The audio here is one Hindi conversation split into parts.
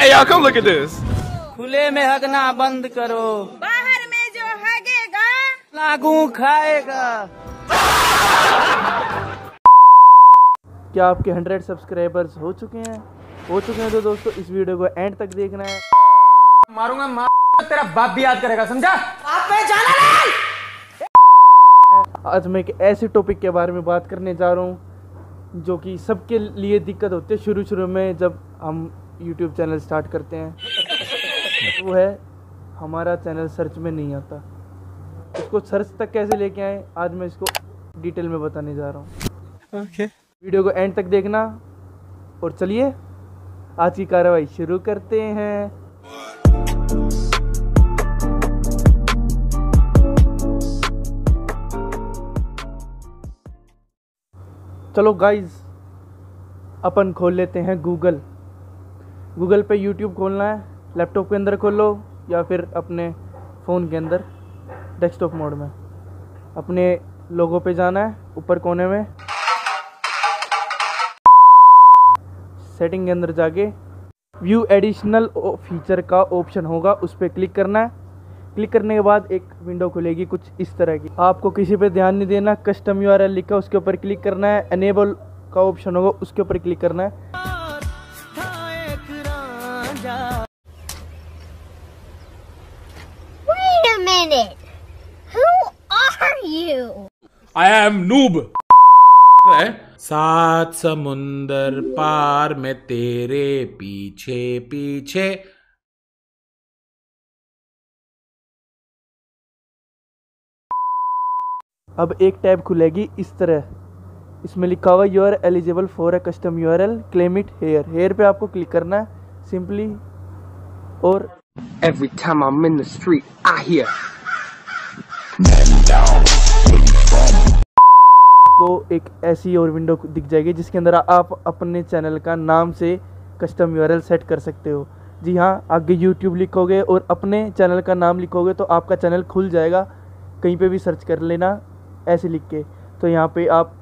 Hey y'all, come look at this. खुले में हगना बंद करो, बाहर में जो हगेगा लागू खाएगा। क्या आपके 100 सब्सक्राइबर्स हो चुके हैं तो दोस्तों इस वीडियो को एंड तक देखना है। मारूंगा तेरा बाप भी याद करेगा, समझा? बाप पे जाना नहीं। आज मैं एक ऐसे टॉपिक के बारे में बात करने जा रहा हूँ जो कि सबके लिए दिक्कत होती है शुरू में जब हम YouTube चैनल स्टार्ट करते हैं। वो है हमारा चैनल सर्च में नहीं आता। इसको सर्च तक कैसे लेके आए, आज मैं इसको डिटेल में बताने जा रहा हूँ। वीडियो को एंड तक देखना और चलिए आज की कार्रवाई शुरू करते हैं। चलो गाइस, अपन खोल लेते हैं गूगल। गूगल पे यूट्यूब खोलना है, लैपटॉप के अंदर खोल लो या फिर अपने फ़ोन के अंदर डेस्कटॉप मोड में। अपने लोगो पे जाना है, ऊपर कोने में सेटिंग के अंदर जाके व्यू एडिशनल फीचर का ऑप्शन होगा, उस पर क्लिक करना है। क्लिक करने के बाद एक विंडो खुलेगी कुछ इस तरह की। आपको किसी पे ध्यान नहीं देना, कस्टम URL लिखा उसके ऊपर क्लिक करना है। एनेबल का ऑप्शन होगा, उसके ऊपर क्लिक करना है। Who are you? I am noob. सात समुंदर पार मैं तेरे पीछे पीछे। अब एक टैब खुलेगी इस तरह, इसमें लिखा हुआ you are eligible for a custom URL claim it here. Here पे आपको क्लिक करना है सिंपली। और Every time I'm in the street, I hear को एक ऐसी और विंडो दिख जाएगी जिसके अंदर आप अपने चैनल का नाम से कस्टम URL सेट कर सकते हो। जी हाँ, आगे YouTube लिखोगे और अपने चैनल का नाम लिखोगे तो आपका चैनल खुल जाएगा। कहीं पे भी सर्च कर लेना ऐसे लिख के। तो यहाँ पे आप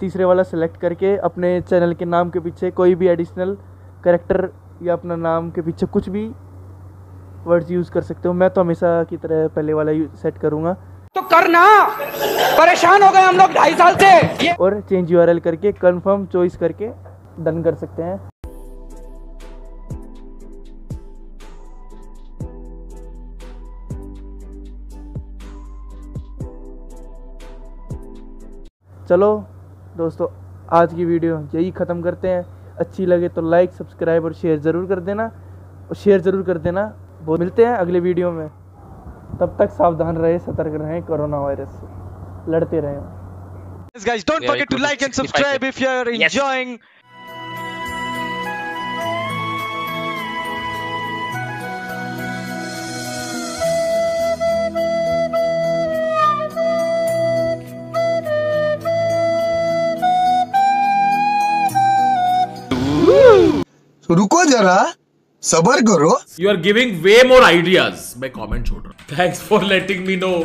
तीसरे वाला सेलेक्ट करके अपने चैनल के नाम के पीछे कोई भी एडिशनल कैरेक्टर या अपना नाम के पीछे कुछ भी वर्ड्स यूज़ कर सकते हो। मैं तो हमेशा की तरह पहले वाला सेट करूँगा। तो करना, परेशान हो गए हम लोग 2.5 साल से। और चेंज URL करके कंफर्म चॉइस करके डन कर सकते हैं। चलो दोस्तों, आज की वीडियो यही ख़त्म करते हैं। अच्छी लगे तो लाइक, सब्सक्राइब और शेयर ज़रूर कर देना। वो मिलते हैं अगले वीडियो में। तब तक सावधान रहे, सतर्क रहें, कोरोना वायरस से लड़ते रहें। Yes guys, don't forget to like and subscribe if you are enjoying. Yes. So, रुको जरा, सबर करो। You are giving way more ideas. मैं comment छोड़ रहा हूँ। Thanks for letting me know.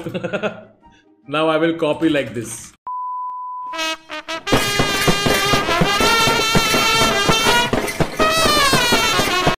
Now I will copy like this.